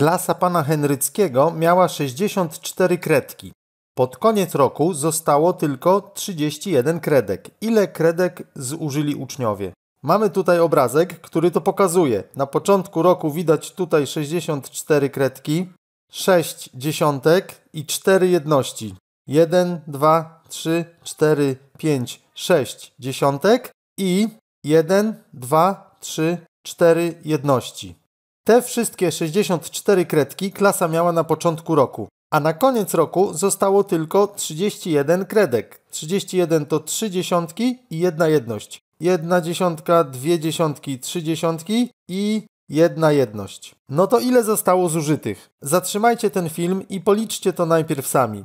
Klasa pana Henryckiego miała 64 kredki. Pod koniec roku zostało tylko 31 kredek. Ile kredek zużyli uczniowie? Mamy tutaj obrazek, który to pokazuje. Na początku roku widać tutaj 64 kredki, 6 dziesiątek i 4 jedności. 1, 2, 3, 4, 5, 6 dziesiątek i 1, 2, 3, 4 jedności. Te wszystkie 64 kredki klasa miała na początku roku, a na koniec roku zostało tylko 31 kredek. 31 to 3 dziesiątki i 1 jedność. 1 dziesiątka, 2 dziesiątki, 3 dziesiątki i 1 jedność. No to ile zostało zużytych? Zatrzymajcie ten film i policzcie to najpierw sami.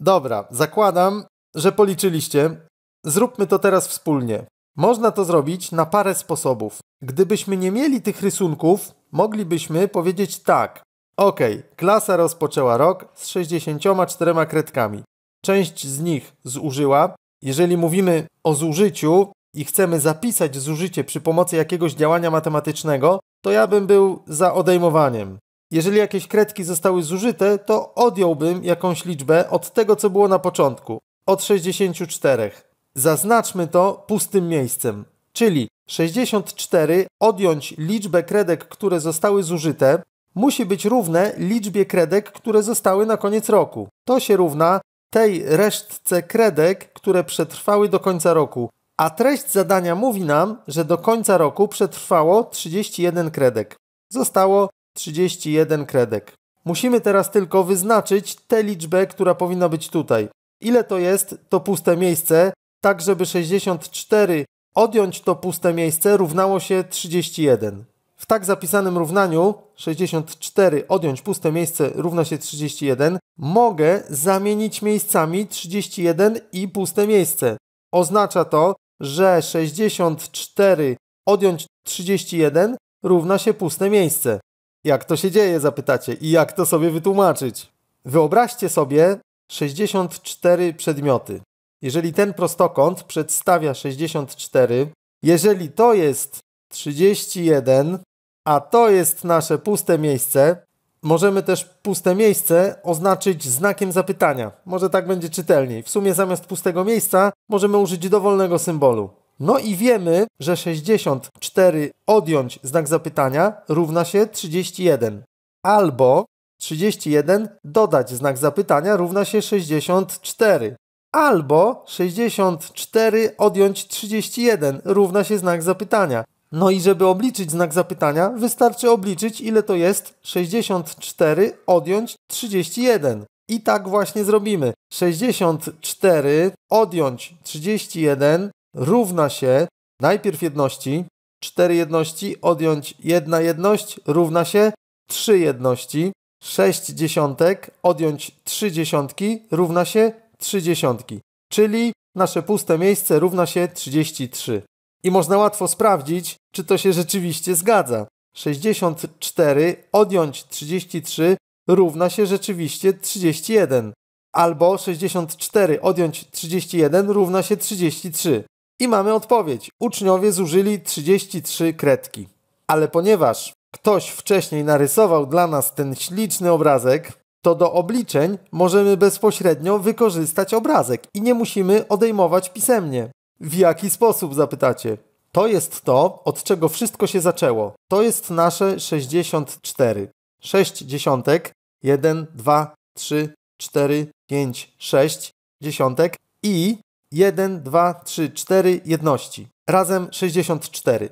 Dobra, zakładam, że policzyliście. Zróbmy to teraz wspólnie. Można to zrobić na parę sposobów. Gdybyśmy nie mieli tych rysunków, moglibyśmy powiedzieć tak. Ok, klasa rozpoczęła rok z 64 kredkami. Część z nich zużyła. Jeżeli mówimy o zużyciu i chcemy zapisać zużycie przy pomocy jakiegoś działania matematycznego, to ja bym był za odejmowaniem. Jeżeli jakieś kredki zostały zużyte, to odjąłbym jakąś liczbę od tego, co było na początku, od 64. Zaznaczmy to pustym miejscem, czyli 64 odjąć liczbę kredek, które zostały zużyte, musi być równe liczbie kredek, które zostały na koniec roku. To się równa tej resztce kredek, które przetrwały do końca roku. A treść zadania mówi nam, że do końca roku przetrwało 31 kredek. Zostało 31 kredek. Musimy teraz tylko wyznaczyć tę liczbę, która powinna być tutaj. Ile to jest to puste miejsce, tak żeby 64 odjąć to puste miejsce równało się 31. W tak zapisanym równaniu 64 odjąć puste miejsce równa się 31. Mogę zamienić miejscami 31 i puste miejsce. Oznacza to, że 64 odjąć 31 równa się puste miejsce. Jak to się dzieje, zapytacie, i jak to sobie wytłumaczyć? Wyobraźcie sobie 64 przedmioty. Jeżeli ten prostokąt przedstawia 64, jeżeli to jest 31, a to jest nasze puste miejsce, możemy też puste miejsce oznaczyć znakiem zapytania. Może tak będzie czytelniej. W sumie zamiast pustego miejsca możemy użyć dowolnego symbolu. No i wiemy, że 64 odjąć znak zapytania równa się 31. Albo 31 dodać znak zapytania równa się 64. Albo 64 odjąć 31 równa się znak zapytania. No i żeby obliczyć znak zapytania, wystarczy obliczyć, ile to jest 64 odjąć 31. I tak właśnie zrobimy. 64 odjąć 31 równa się najpierw jedności, 4 jedności odjąć 1 jedność równa się 3 jedności, 6 dziesiątek odjąć 3 dziesiątki równa się 3 dziesiątki, czyli nasze puste miejsce równa się 33. I można łatwo sprawdzić, czy to się rzeczywiście zgadza. 64 odjąć 33 równa się rzeczywiście 31. Albo 64 odjąć 31 równa się 33. I mamy odpowiedź. Uczniowie zużyli 33 kredki. Ale ponieważ ktoś wcześniej narysował dla nas ten śliczny obrazek, to do obliczeń możemy bezpośrednio wykorzystać obrazek i nie musimy odejmować pisemnie. W jaki sposób, zapytacie? To jest to, od czego wszystko się zaczęło. To jest nasze 64. 6 dziesiątek, 1, 2, 3, 4, 5, 6 dziesiątek i 1, 2, 3, 4 jedności. Razem 64.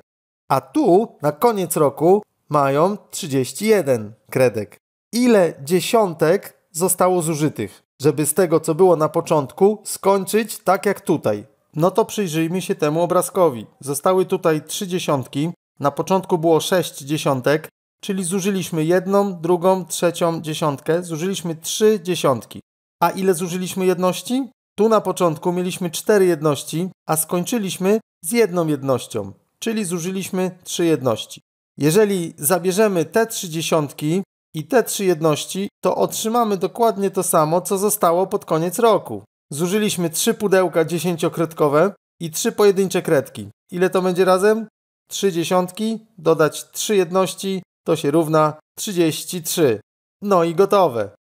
A tu na koniec roku mają 31 kredek. Ile dziesiątek zostało zużytych, żeby z tego, co było na początku, skończyć tak jak tutaj? No to przyjrzyjmy się temu obrazkowi. Zostały tutaj 3 dziesiątki, na początku było 6 dziesiątek, czyli zużyliśmy jedną, drugą, trzecią dziesiątkę, zużyliśmy 3 dziesiątki. A ile zużyliśmy jedności? Tu na początku mieliśmy 4 jedności, a skończyliśmy z jedną jednością, czyli zużyliśmy 3 jedności. Jeżeli zabierzemy te 3 dziesiątki i te 3 jedności, to otrzymamy dokładnie to samo, co zostało pod koniec roku. Zużyliśmy 3 pudełka dziesięciokredkowe i 3 pojedyncze kredki. Ile to będzie razem? 3 dziesiątki dodać 3 jedności to się równa 33. No i gotowe.